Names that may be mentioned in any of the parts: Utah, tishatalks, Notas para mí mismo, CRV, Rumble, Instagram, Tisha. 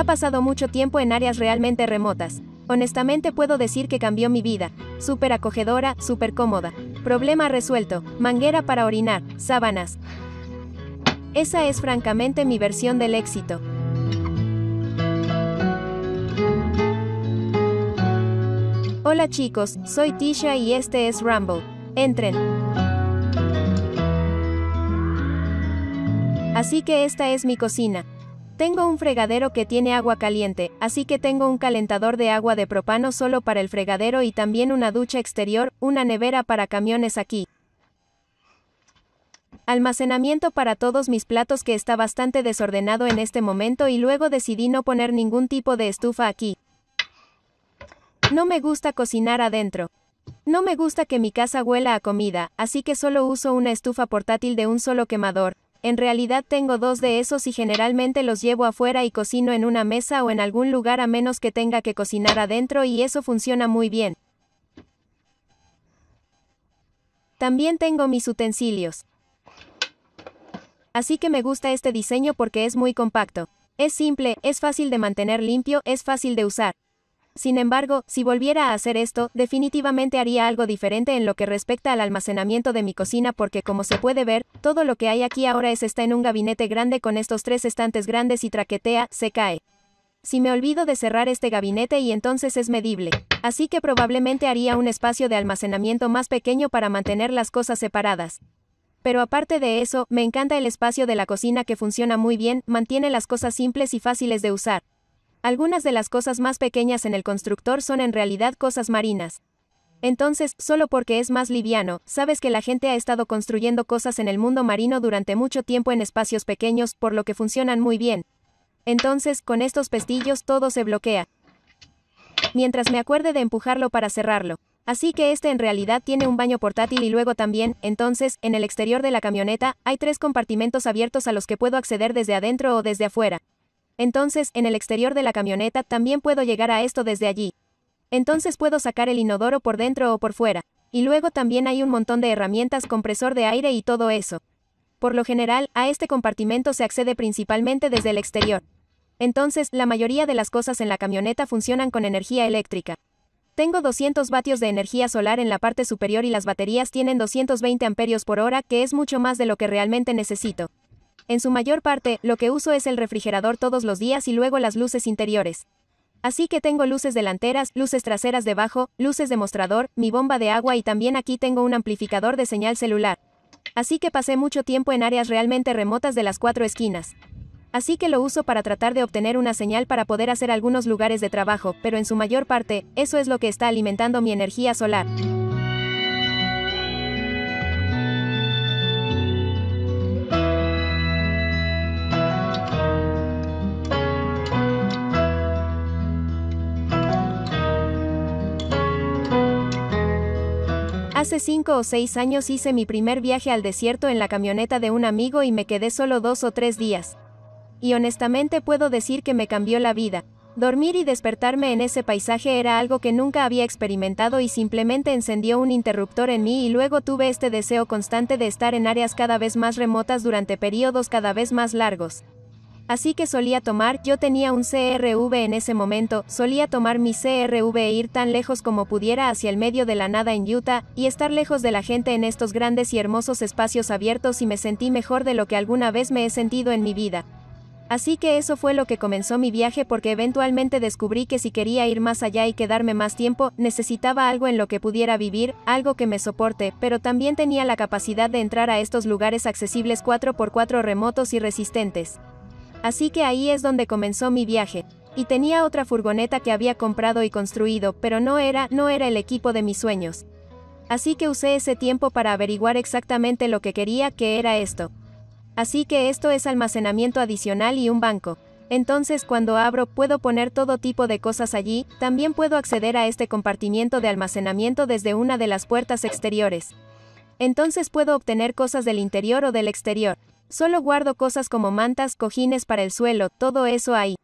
Ha pasado mucho tiempo en áreas realmente remotas. Honestamente puedo decir que cambió mi vida. Súper acogedora, súper cómoda. Problema resuelto. Manguera para orinar, sábanas. Esa es francamente mi versión del éxito. Hola chicos, soy Tisha y este es Rumble. Entren. Así que esta es mi cocina. Tengo un fregadero que tiene agua caliente, así que tengo un calentador de agua de propano solo para el fregadero y también una ducha exterior, una nevera para camiones aquí. Almacenamiento para todos mis platos que está bastante desordenado en este momento y luego decidí no poner ningún tipo de estufa aquí. No me gusta cocinar adentro. No me gusta que mi casa huela a comida, así que solo uso una estufa portátil de un solo quemador. En realidad tengo dos de esos y generalmente los llevo afuera y cocino en una mesa o en algún lugar a menos que tenga que cocinar adentro y eso funciona muy bien. También tengo mis utensilios. Así que me gusta este diseño porque es muy compacto. Es simple, es fácil de mantener limpio, es fácil de usar. Sin embargo, si volviera a hacer esto, definitivamente haría algo diferente en lo que respecta al almacenamiento de mi cocina porque como se puede ver, todo lo que hay aquí ahora está en un gabinete grande con estos tres estantes grandes y traquetea, se cae. Si me olvido de cerrar este gabinete y entonces es medible. Así que probablemente haría un espacio de almacenamiento más pequeño para mantener las cosas separadas. Pero aparte de eso, me encanta el espacio de la cocina que funciona muy bien, mantiene las cosas simples y fáciles de usar. Algunas de las cosas más pequeñas en el constructor son en realidad cosas marinas. Entonces, solo porque es más liviano, sabes que la gente ha estado construyendo cosas en el mundo marino durante mucho tiempo en espacios pequeños, por lo que funcionan muy bien. Entonces, con estos pestillos todo se bloquea. Mientras me acuerde de empujarlo para cerrarlo. Así que este en realidad tiene un baño portátil y luego también, entonces, en el exterior de la camioneta, hay tres compartimentos abiertos a los que puedo acceder desde adentro o desde afuera. Entonces, en el exterior de la camioneta también puedo llegar a esto desde allí. Entonces puedo sacar el inodoro por dentro o por fuera. Y luego también hay un montón de herramientas, compresor de aire y todo eso. Por lo general, a este compartimento se accede principalmente desde el exterior. Entonces, la mayoría de las cosas en la camioneta funcionan con energía eléctrica. Tengo 200 vatios de energía solar en la parte superior y las baterías tienen 220 amperios por hora, que es mucho más de lo que realmente necesito. En su mayor parte, lo que uso es el refrigerador todos los días y luego las luces interiores. Así que tengo luces delanteras, luces traseras debajo, luces de mostrador, mi bomba de agua y también aquí tengo un amplificador de señal celular. Así que pasé mucho tiempo en áreas realmente remotas de las cuatro esquinas. Así que lo uso para tratar de obtener una señal para poder hacer algunos lugares de trabajo, pero en su mayor parte, eso es lo que está alimentando mi energía solar. Hace 5 o 6 años hice mi primer viaje al desierto en la camioneta de un amigo y me quedé solo 2 o 3 días. Y honestamente puedo decir que me cambió la vida. Dormir y despertarme en ese paisaje era algo que nunca había experimentado y simplemente encendió un interruptor en mí y luego tuve este deseo constante de estar en áreas cada vez más remotas durante periodos cada vez más largos. Así que solía tomar, yo tenía un CRV en ese momento, solía tomar mi CRV e ir tan lejos como pudiera hacia el medio de la nada en Utah, y estar lejos de la gente en estos grandes y hermosos espacios abiertos y me sentí mejor de lo que alguna vez me he sentido en mi vida. Así que eso fue lo que comenzó mi viaje porque eventualmente descubrí que si quería ir más allá y quedarme más tiempo, necesitaba algo en lo que pudiera vivir, algo que me soporte, pero también tenía la capacidad de entrar a estos lugares accesibles 4x4 remotos y resistentes. Así que ahí es donde comenzó mi viaje. Y tenía otra furgoneta que había comprado y construido, pero no era el equipo de mis sueños. Así que usé ese tiempo para averiguar exactamente lo que quería, que era esto. Así que esto es almacenamiento adicional y un banco. Entonces cuando abro puedo poner todo tipo de cosas allí, también puedo acceder a este compartimiento de almacenamiento desde una de las puertas exteriores. Entonces puedo obtener cosas del interior o del exterior. Solo guardo cosas como mantas, cojines para el suelo, todo eso ahí.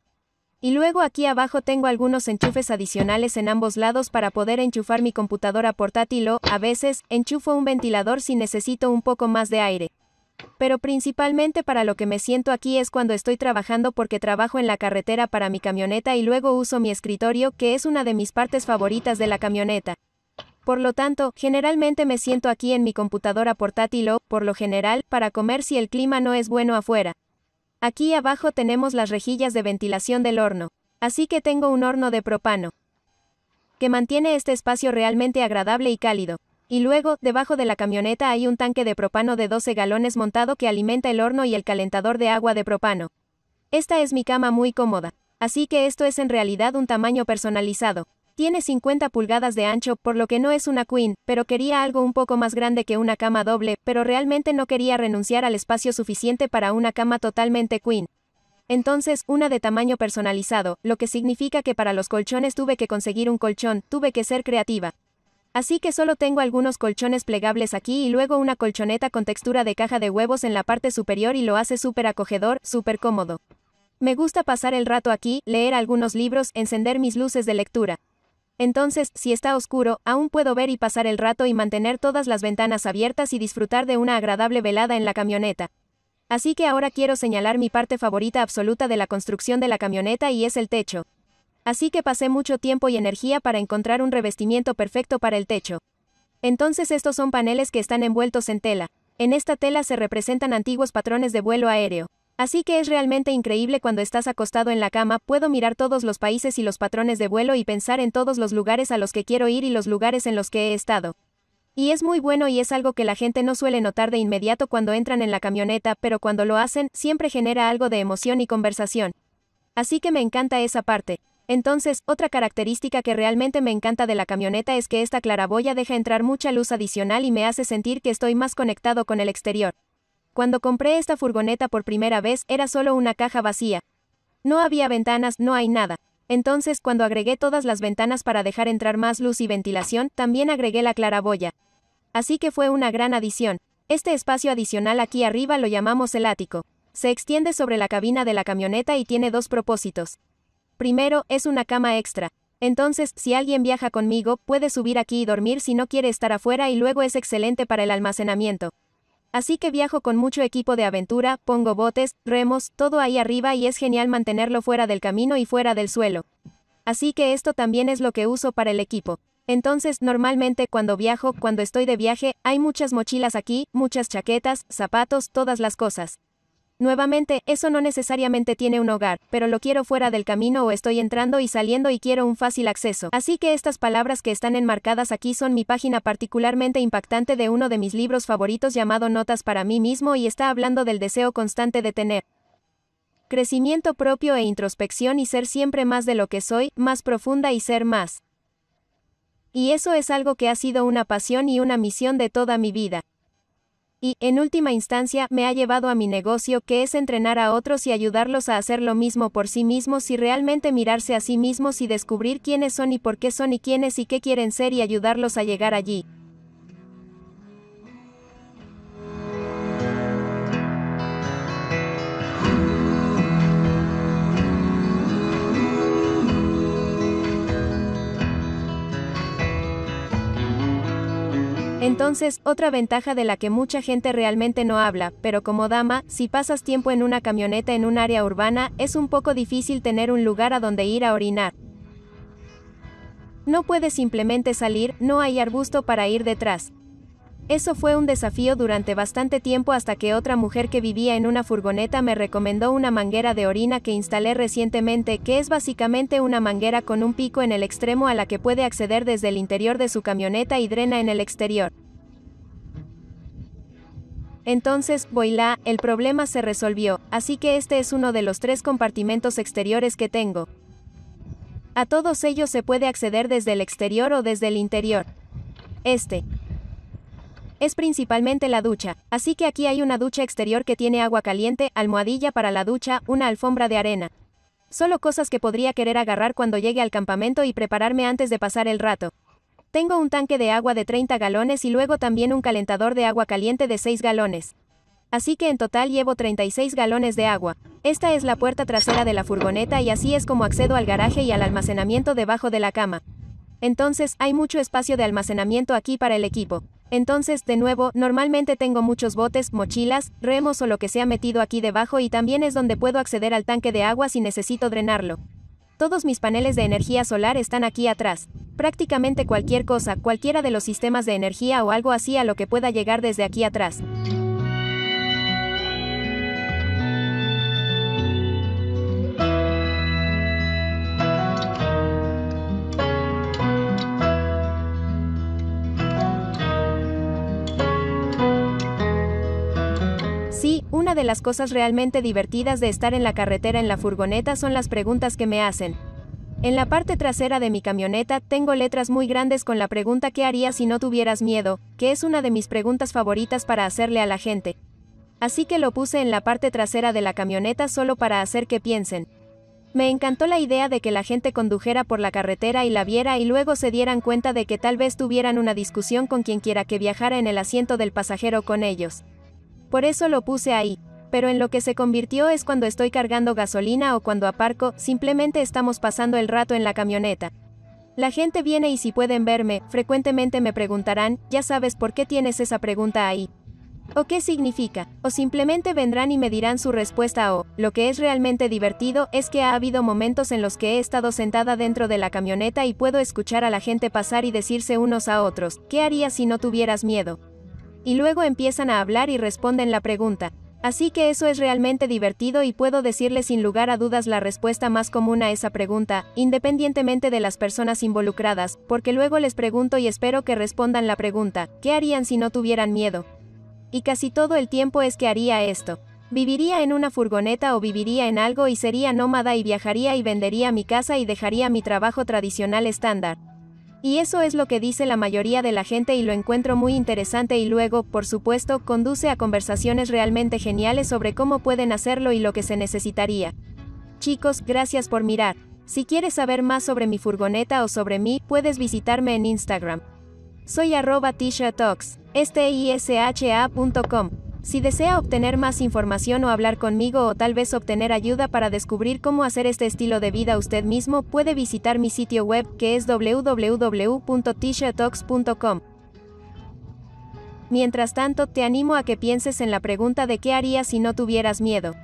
Y luego aquí abajo tengo algunos enchufes adicionales en ambos lados para poder enchufar mi computadora portátil o, a veces, enchufo un ventilador si necesito un poco más de aire. Pero principalmente para lo que me siento aquí es cuando estoy trabajando, porque trabajo en la carretera para mi camioneta y luego uso mi escritorio, que es una de mis partes favoritas de la camioneta. Por lo tanto, generalmente me siento aquí en mi computadora portátil o, por lo general, para comer si el clima no es bueno afuera. Aquí abajo tenemos las rejillas de ventilación del horno. Así que tengo un horno de propano, que mantiene este espacio realmente agradable y cálido. Y luego, debajo de la camioneta hay un tanque de propano de 12 galones montado que alimenta el horno y el calentador de agua de propano. Esta es mi cama muy cómoda. Así que esto es en realidad un tamaño personalizado. Tiene 50 pulgadas de ancho, por lo que no es una queen, pero quería algo un poco más grande que una cama doble, pero realmente no quería renunciar al espacio suficiente para una cama totalmente queen. Entonces, una de tamaño personalizado, lo que significa que para los colchones tuve que conseguir un colchón, tuve que ser creativa. Así que solo tengo algunos colchones plegables aquí y luego una colchoneta con textura de caja de huevos en la parte superior y lo hace súper acogedor, súper cómodo. Me gusta pasar el rato aquí, leer algunos libros, encender mis luces de lectura. Entonces, si está oscuro, aún puedo ver y pasar el rato y mantener todas las ventanas abiertas y disfrutar de una agradable velada en la camioneta. Así que ahora quiero señalar mi parte favorita absoluta de la construcción de la camioneta y es el techo. Así que pasé mucho tiempo y energía para encontrar un revestimiento perfecto para el techo. Entonces estos son paneles que están envueltos en tela. En esta tela se representan antiguos patrones de vuelo aéreo. Así que es realmente increíble cuando estás acostado en la cama, puedo mirar todos los países y los patrones de vuelo y pensar en todos los lugares a los que quiero ir y los lugares en los que he estado. Y es muy bueno y es algo que la gente no suele notar de inmediato cuando entran en la camioneta, pero cuando lo hacen, siempre genera algo de emoción y conversación. Así que me encanta esa parte. Entonces, otra característica que realmente me encanta de la camioneta es que esta claraboya deja entrar mucha luz adicional y me hace sentir que estoy más conectado con el exterior. Cuando compré esta furgoneta por primera vez, era solo una caja vacía. No había ventanas, no hay nada. Entonces, cuando agregué todas las ventanas para dejar entrar más luz y ventilación, también agregué la claraboya. Así que fue una gran adición. Este espacio adicional aquí arriba lo llamamos el ático. Se extiende sobre la cabina de la camioneta y tiene dos propósitos. Primero, es una cama extra. Entonces, si alguien viaja conmigo, puede subir aquí y dormir si no quiere estar afuera y luego es excelente para el almacenamiento. Así que viajo con mucho equipo de aventura, pongo botes, remos, todo ahí arriba y es genial mantenerlo fuera del camino y fuera del suelo. Así que esto también es lo que uso para el equipo. Entonces, normalmente cuando viajo, cuando estoy de viaje, hay muchas mochilas aquí, muchas chaquetas, zapatos, todas las cosas. Nuevamente, eso no necesariamente tiene un hogar, pero lo quiero fuera del camino o estoy entrando y saliendo y quiero un fácil acceso. Así que estas palabras que están enmarcadas aquí son mi página particularmente impactante de uno de mis libros favoritos llamado Notas para mí mismo y está hablando del deseo constante de tener crecimiento propio e introspección y ser siempre más de lo que soy, más profunda y ser más. Y eso es algo que ha sido una pasión y una misión de toda mi vida. Y, en última instancia, me ha llevado a mi negocio, que es entrenar a otros y ayudarlos a hacer lo mismo por sí mismos y realmente mirarse a sí mismos y descubrir quiénes son y por qué son y quiénes y qué quieren ser y ayudarlos a llegar allí. Entonces, otra ventaja de la que mucha gente realmente no habla, pero como dama, si pasas tiempo en una camioneta en un área urbana, es un poco difícil tener un lugar a donde ir a orinar. No puedes simplemente salir, no hay arbusto para ir detrás. Eso fue un desafío durante bastante tiempo hasta que otra mujer que vivía en una furgoneta me recomendó una manguera de orina que instalé recientemente, que es básicamente una manguera con un pico en el extremo a la que puede acceder desde el interior de su camioneta y drena en el exterior. Entonces, voilá, el problema se resolvió, así que este es uno de los 3 compartimentos exteriores que tengo. A todos ellos se puede acceder desde el exterior o desde el interior. Este es principalmente la ducha, así que aquí hay una ducha exterior que tiene agua caliente, almohadilla para la ducha, una alfombra de arena. Solo cosas que podría querer agarrar cuando llegue al campamento y prepararme antes de pasar el rato. Tengo un tanque de agua de 30 galones y luego también un calentador de agua caliente de 6 galones. Así que en total llevo 36 galones de agua. Esta es la puerta trasera de la furgoneta y así es como accedo al garaje y al almacenamiento debajo de la cama. Entonces, hay mucho espacio de almacenamiento aquí para el equipo. Entonces, de nuevo, normalmente tengo muchos botes, mochilas, remos o lo que sea metido aquí debajo, y también es donde puedo acceder al tanque de agua si necesito drenarlo. Todos mis paneles de energía solar están aquí atrás. Prácticamente cualquier cosa, cualquiera de los sistemas de energía o algo así a lo que pueda llegar desde aquí atrás. Una de las cosas realmente divertidas de estar en la carretera en la furgoneta son las preguntas que me hacen. En la parte trasera de mi camioneta tengo letras muy grandes con la pregunta ¿qué harías si no tuvieras miedo?, que es una de mis preguntas favoritas para hacerle a la gente. Así que lo puse en la parte trasera de la camioneta solo para hacer que piensen. Me encantó la idea de que la gente condujera por la carretera y la viera y luego se dieran cuenta de que tal vez tuvieran una discusión con quienquiera que viajara en el asiento del pasajero con ellos. Por eso lo puse ahí, pero en lo que se convirtió es cuando estoy cargando gasolina o cuando aparco, simplemente estamos pasando el rato en la camioneta. La gente viene y si pueden verme, frecuentemente me preguntarán, ya sabes por qué tienes esa pregunta ahí, o qué significa, o simplemente vendrán y me dirán su respuesta o, lo que es realmente divertido es que ha habido momentos en los que he estado sentada dentro de la camioneta y puedo escuchar a la gente pasar y decirse unos a otros, ¿qué harías si no tuvieras miedo? Y luego empiezan a hablar y responden la pregunta. Así que eso es realmente divertido y puedo decirle sin lugar a dudas la respuesta más común a esa pregunta, independientemente de las personas involucradas, porque luego les pregunto y espero que respondan la pregunta, ¿qué harían si no tuvieran miedo? Y casi todo el tiempo es que haría esto. Viviría en una furgoneta o viviría en algo y sería nómada y viajaría y vendería mi casa y dejaría mi trabajo tradicional estándar. Y eso es lo que dice la mayoría de la gente y lo encuentro muy interesante y luego, por supuesto, conduce a conversaciones realmente geniales sobre cómo pueden hacerlo y lo que se necesitaría. Chicos, gracias por mirar. Si quieres saber más sobre mi furgoneta o sobre mí, puedes visitarme en Instagram. Soy @tishatalks, tisha.com. Si desea obtener más información o hablar conmigo o tal vez obtener ayuda para descubrir cómo hacer este estilo de vida usted mismo, puede visitar mi sitio web, que es www.tishatalks.com. Mientras tanto, te animo a que pienses en la pregunta de ¿qué harías si no tuvieras miedo?